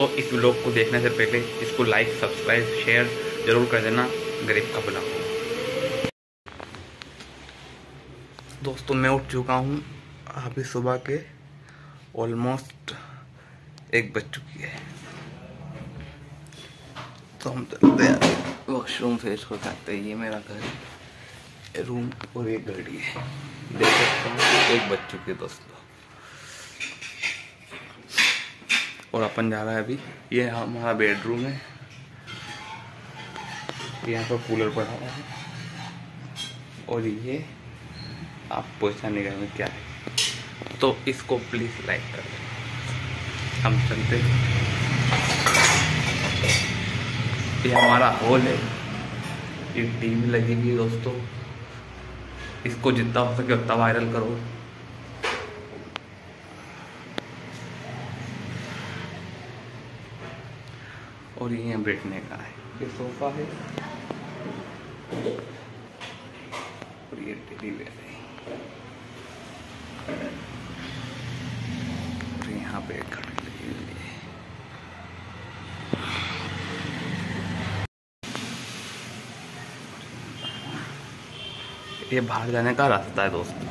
तो इस व्लॉग को देखने से पहले इसको लाइक सब्सक्राइब शेयर जरूर कर देना। गरीब का भला हो। दोस्तों मैं उठ चुका हूँ, अभी सुबह के ऑलमोस्ट 1 बज चुकी है। तो हम चलते हैं वॉशरूम फ्रेश हो जाते हैं। ये मेरा घर रूम और ये घड़ी है, देख सकते हैं 1 बज चुके दोस्तों। और अपन जा रहा है अभी, ये हमारा बेडरूम है। यहाँ पर कूलर पड़ा हुआ है और ये आप पोछा निकाल में क्या है, तो इसको प्लीज़ लाइक कर दें। हम चलते हैं। ये हमारा हॉल है, ये टीवी लगी हुई है दोस्तों। इसको जितना हो सके उतना वायरल करो। और ये बैठने का है, ये सोफा है और ये टेडी बेयर है। और यहाँ पे खड़े ये बाहर जाने का रास्ता है दोस्तों।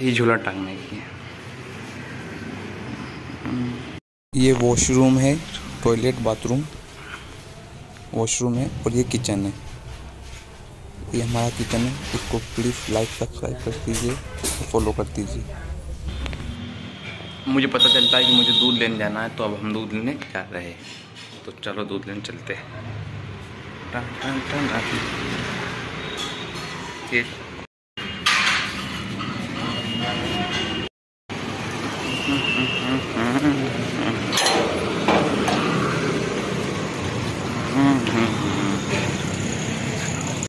ये झूला टांगने की है। ये वॉशरूम है, टॉयलेट बाथरूम वॉशरूम है। और ये किचन है, ये हमारा किचन है। इसको प्लीज़ लाइक सब्सक्राइब कर दीजिए, फॉलो कर दीजिए। मुझे पता चलता है कि मुझे दूध लेने जाना है, तो अब हम दूध लेने जा रहे हैं। तो चलो दूध लेने चलते हैं।